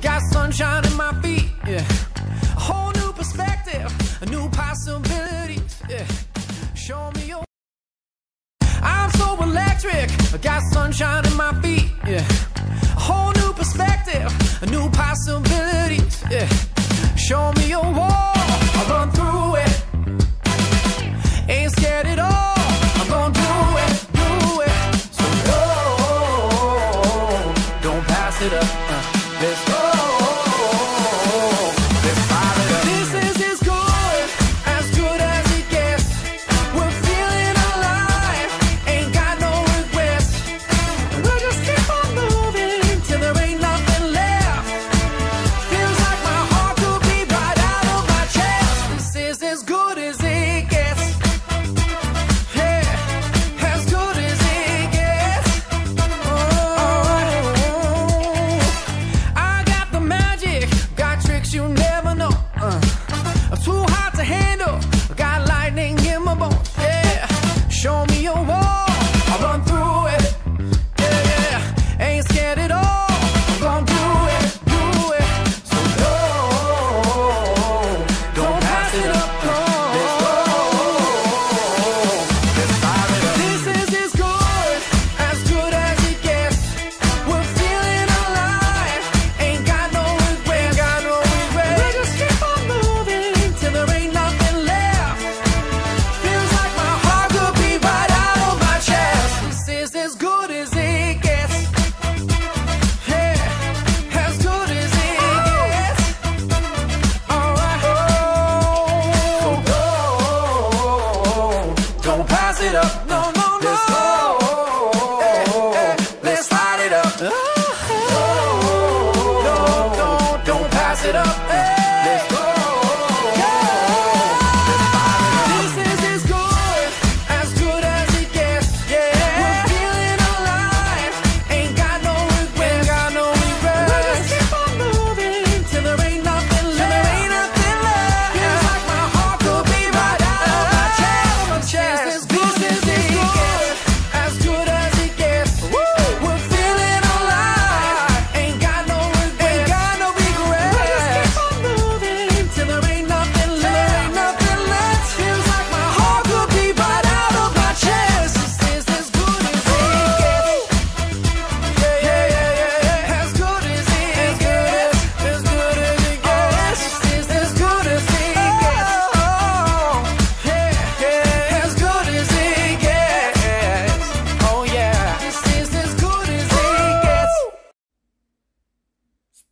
got sunshine in my feet, yeah. A whole new perspective, a new possibility, yeah. Show me your... I'm so electric, I got sunshine in my feet, yeah. A whole new perspective, a new possibility, yeah. Show me your wall, I'll run through it. Ain't scared at all.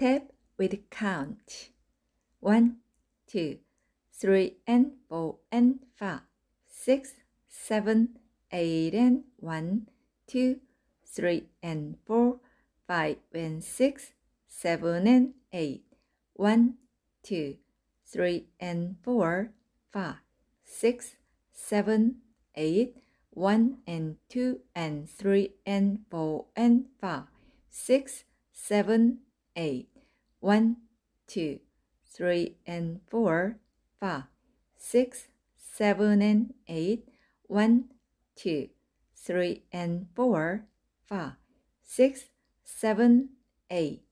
Step with count. 1, 2, 3 and 4 and 5, 6, 7, 8 and 1, 2, 3 and 4, 5 and 6, 7 and 8, 1, 2, 3 and 4, 5, 6, 7, 8, 1 and 2 and 3 and 4 and 5, 6, 7, 8, 1, 2, 3 and 4, 5, 6, 7 and 8, 1, 2, 3 and 4, 5, 6, 7, 8.